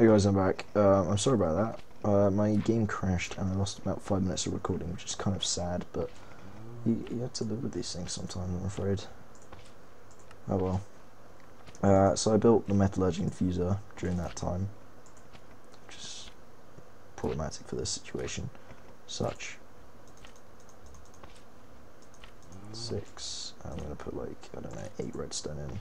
Hey guys, I'm back. I'm sorry about that. My game crashed and I lost about 5 minutes of recording, which is kind of sad, but you have to live with these things sometimes, I'm afraid. Oh well. So I built the metallurgy infuser during that time, which is problematic for this situation. Such. 6. I'm going to put, like, I don't know, 8 redstone in.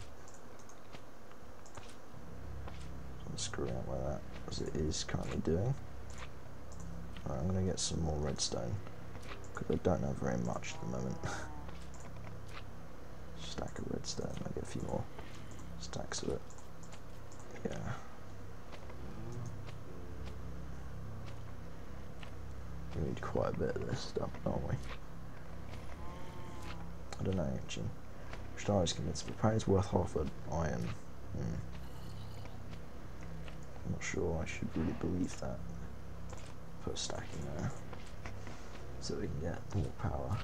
Screw around like that, as it is currently doing. Right, I'm going to get some more redstone, because I don't have very much at the moment. Stack of redstone, I'll get a few more stacks of it. Yeah. We need quite a bit of this stuff, don't we? I don't know, actually. Which I was convinced, but apparently it's worth half an iron. I'm not sure I should really believe that. Put a stack in there so we can get more power.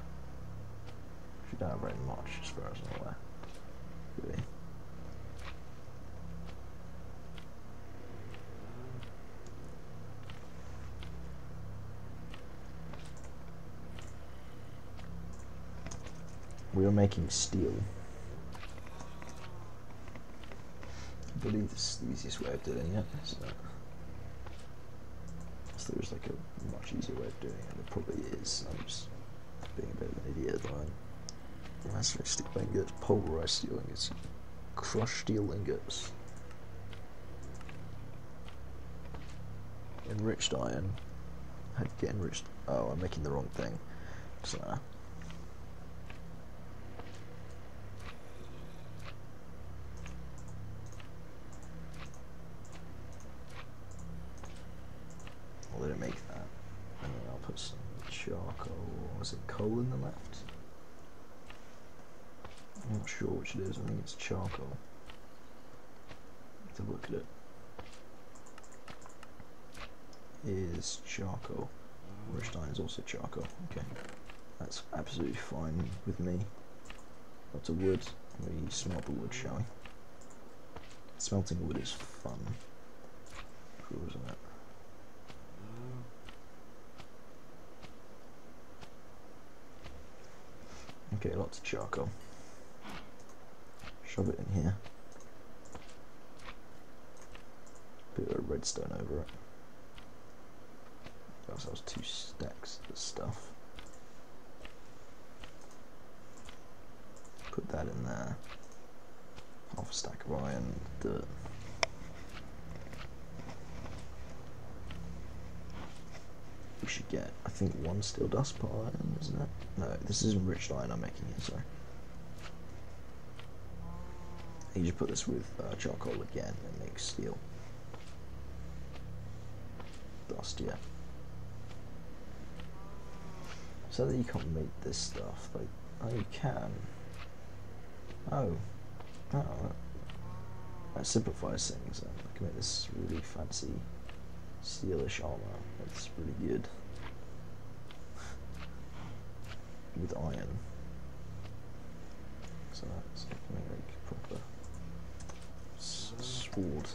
We don't have very much as far as I'm aware. Really. We are making steel. I believe this is the easiest way of doing it, so if there's like a much easier way of doing it, it probably is. I'm just being a bit of an idiot though. That's like steel ingots, pulverized steel ingots, crushed steel ingots, enriched iron. How to get enriched? Oh, I'm making the wrong thing. So. Coal in the left. I'm not sure which it is. I think it's charcoal. Let's have a look at it. Is charcoal. Enriched iron is also charcoal. Okay, that's absolutely fine with me. Lots of wood. We smelt the wood, shall we? Smelting wood is fun. Cool, isn't it? Okay, lots of charcoal. Shove it in here. Bit of redstone over it. Got ourselves 2 stacks of stuff. Put that in there. Half a stack of iron, dirt. We should get, I think, 1 steel dust per iron, isn't it? No, this is enriched iron I'm making here, sorry. You just put this with charcoal again and make steel. Dust, yeah. So that you can't make this stuff, like, oh, you can. Oh. Oh. That simplifies things, then. I can make this really fancy steelish armor. That's really good. With iron. So that's like proper sword.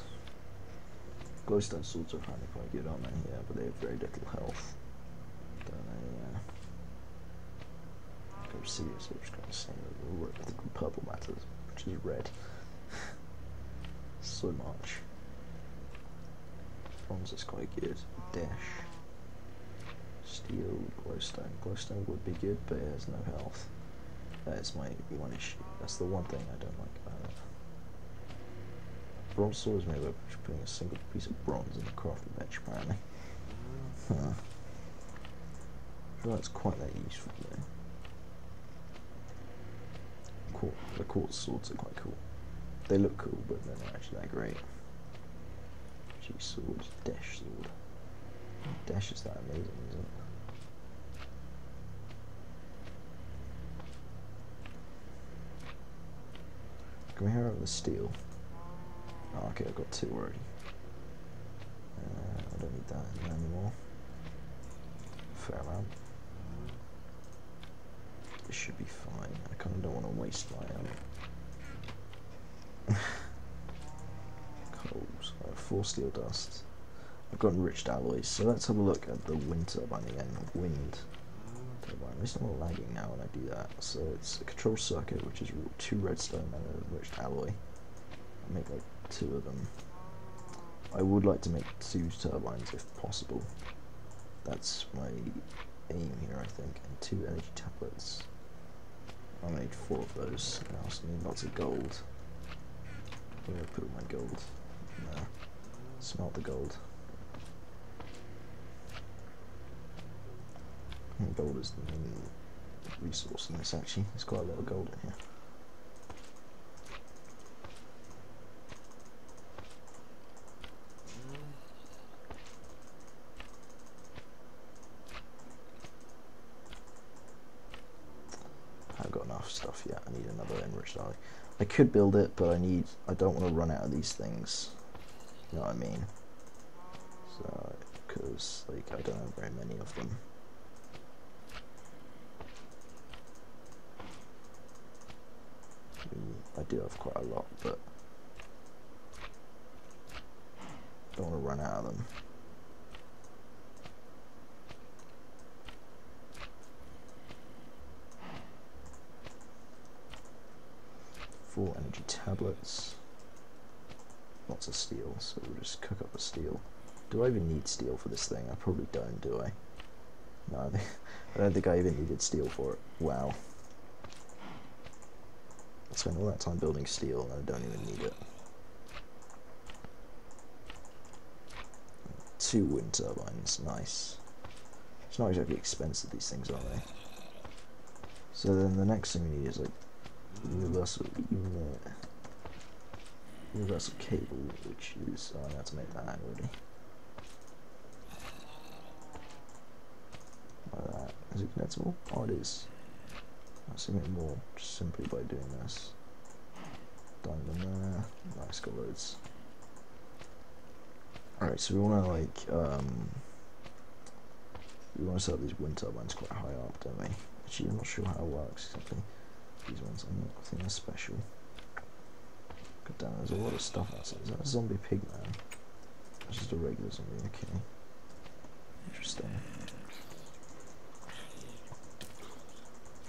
Glowstone swords are apparently quite good, aren't they? Yeah, but they have very little health. Don't they? Yeah. Go see it, so I'm just going to say that the purple matters, which is red. So much. Bronze is quite good. Dash. Steel, glowstone. Glowstone would be good, but it has no health. That is my one issue. That's the one thing I don't like about it. Bronze sword is made by putting a single piece of bronze in the crafting bench, apparently. Huh. I'm sure that's quite that useful, though. The quartz swords are quite cool. They look cool, but they're not actually that great. Sword, dash sword. Dash is that amazing, isn't it? Can we have the steel? Oh, okay, I've got 2 already. I don't need that in there anymore. Fair amount. This should be fine. I kind of don't want to waste my coals. 4 steel dust. I've got enriched alloys. So let's have a look at the wind turbine again. Wind turbine. At least I'm not lagging now when I do that. So it's a control circuit, which is 2 redstone and an enriched alloy. I'll make like 2 of them. I would like to make 2 turbines if possible. That's my aim here, I think. And 2 energy tablets. I made 4 of those. I also need lots of gold. I'm going to put all my gold in there. Smelt the gold. And gold is the main resource in this, actually. There's quite a lot of gold in here. Stuff yet. I need another enriched alloy. I could build it, but I don't want to run out of these things. You know what I mean? So, because like I don't have very many of them. I do have quite a lot, but don't want to run out of them. Energy tablets, lots of steel, so we'll just cook up the steel. Do I even need steel for this thing? I probably don't, do I? No, I don't think I even needed steel for it. Wow. I spent all that time building steel and I don't even need it. 2 wind turbines, nice. It's not exactly expensive, these things, are they? So then the next thing we need is like universal cable, which is I had to make that already. Like that. Is it connectable? Oh, it is. I'll see it more just simply by doing this. Diamond there. Nice, got loads. Alright, so we wanna like we wanna set up these wind turbines quite high up, don't we? Actually, I'm not sure how it works exactly. These ones, I'm not thinking they're special. God damn, there's a lot of stuff outside. Is that a zombie pig man? That's just a regular zombie, okay. Interesting.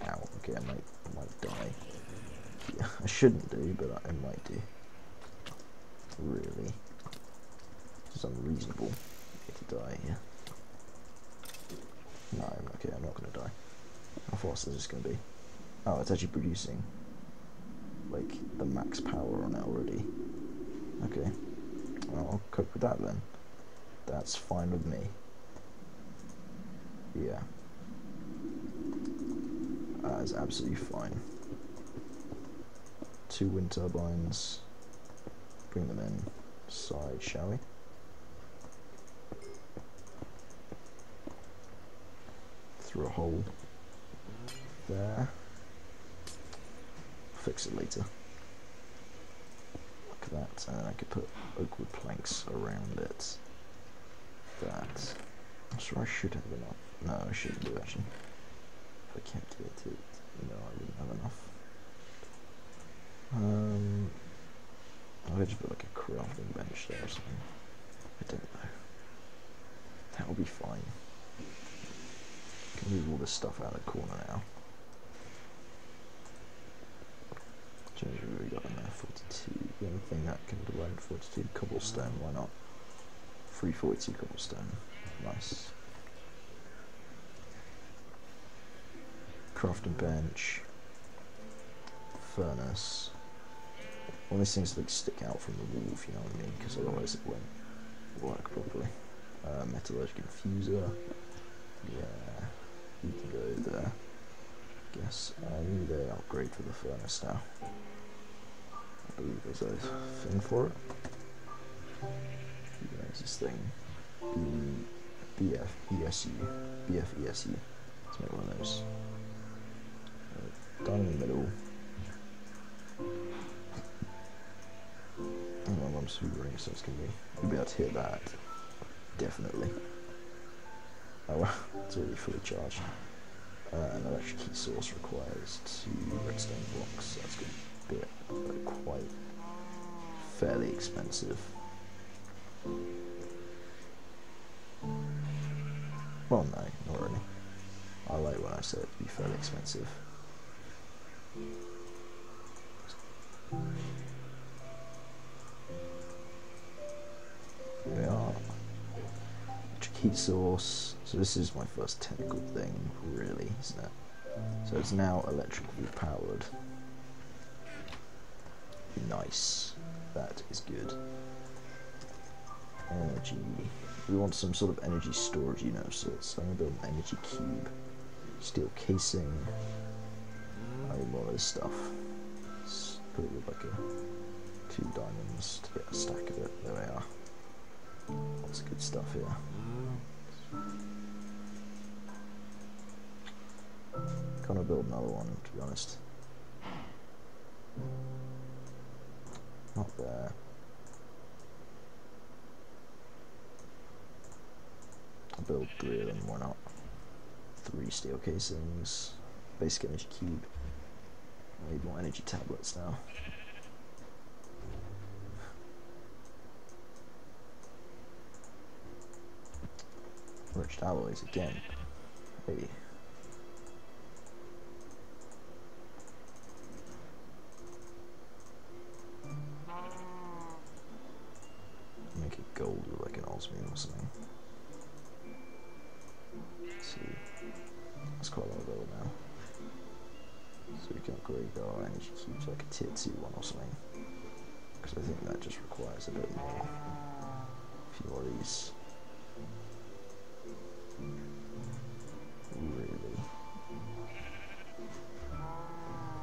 Ow, okay, I might die. Yeah, I shouldn't do, but I might do. Really. It's unreasonable to die here. Yeah. No, okay, I'm not gonna die. How fast is this gonna be? Oh, it's actually producing like the max power on it already. Okay, well, I'll cope with that then. That's fine with me. Yeah, that is absolutely fine. 2 wind turbines. Bring them in side, shall we? Through a hole there. Fix it later. Look at that, and I could put oakwood planks around it. That. I'm sure I should have enough. No, I shouldn't do actually. If I can't do it, no, I wouldn't have enough. I could just put like a crafting bench there or something. I don't know. That will be fine. I can move all this stuff out of the corner now. We got in there 42. The only thing that can be loaded 42 cobblestone. Why not? 342 cobblestone. Nice. Crafting bench. Furnace. All these things like stick out from the wall, if you know what I mean, because otherwise it won't work properly. Metallurgical infuser. Yeah, you can go there. Guess I need an upgrade for the furnace now. I believe there's a thing for it. There's this thing. BFESU. BFESU. Let's make one of those. Down in the middle. Oh, my mum's hoovering, so it's gonna be. You'll be able to hear that. Definitely. Oh well, it's already fully charged. An electric key source requires 2 redstone blocks, so that's going to be quite fairly expensive. Well, no, not really. I like when I said it'd be fairly expensive. Here we are. Heat source. So this is my first technical thing, really, isn't it? So it's now electrically powered. Nice. That is good. Energy. We want some sort of energy storage unit of sorts. So I'm gonna build an energy cube. Steel casing. I need more of this stuff. Let's put it with like a 2 diamonds to get a stack of it. There they are. Lots of good stuff here. Gonna build another one, to be honest. Not there. I'll build 3 of them, why not? 3 steel casings, basic energy cube. I need more energy tablets now. Enriched alloys again. Hey. Make it gold with like an osmium or something. Let's see. That's quite a lot of gold now. So we can upgrade our energy cubes like a tier 2 one or something. Because I think that just requires a bit more. A few more of these. Really?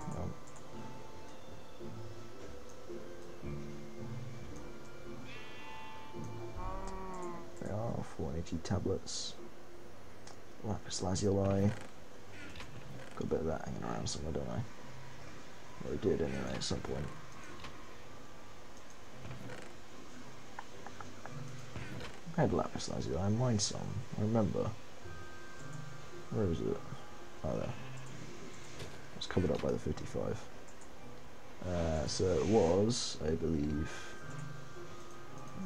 No. There are 4 energy tablets. Lapis lazuli. Got a bit of that hanging around somewhere, don't I? Well, we did anyway at some point. I had lapis lazuli, I mined some, I remember. Where is it? Oh, there. It's covered up by the 55. So it was, I believe,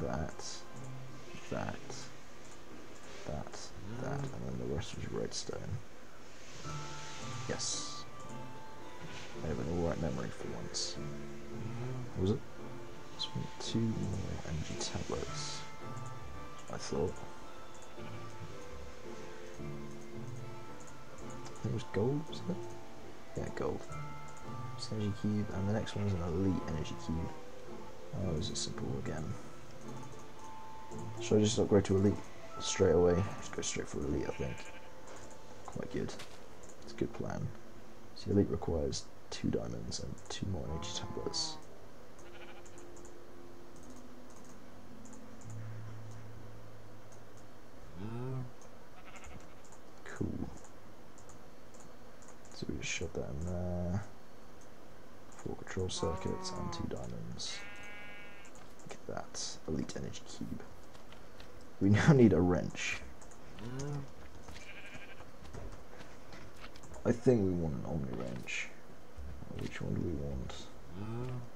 that, and then the rest was redstone. Yes. I have an alright memory for once. What was it? It's 2 energy tablets. I thought. I think it was gold, wasn't it? Yeah, gold. It's an energy cube, and the next one is an elite energy cube. Oh, is it simple again? Should I just upgrade to elite straight away? Just go straight for elite, I think. Quite good. It's a good plan. So elite requires 2 diamonds and 2 more energy tablets. Cool. So we just shove that in there. 4 control circuits and 2 diamonds. Look at that. Elite energy cube. We now need a wrench. I think we want an Omni-Wrench. Which one do we want?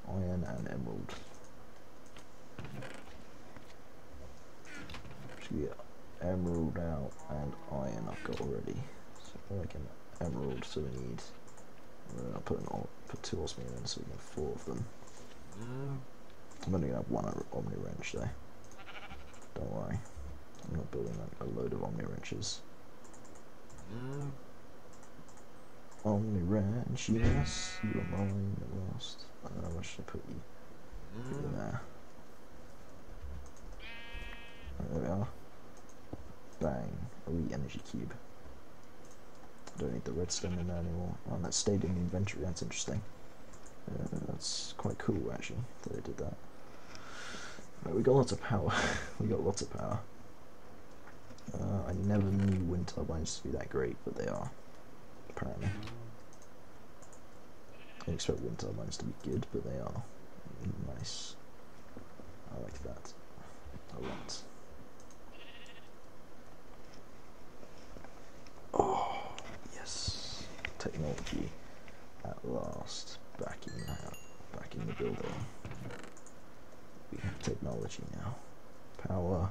Iron and emerald. Should we emerald out and iron I've got already. So I can emerald, so we need, and then I'll put 2 osmium in so we can have 4 of them. I'm only gonna have 1 Omni-Wrench though. Don't worry. I'm not building like a load of Omni-Wrenches. Omni-Wrench, yes, you are mine at last. I don't know where should I put you. Put you there. Right, there we are. Bang, elite energy cube. I don't need the redstone in there anymore. Oh, that stayed in the inventory, that's interesting. That's quite cool actually, that they did that. Right, we got lots of power. We got lots of power. I never knew wind turbines to be that great, but they are, apparently. I didn't expect wind turbines to be good, but they are. Nice. I like that a lot. Technology at last back in the building. We have technology now. Power.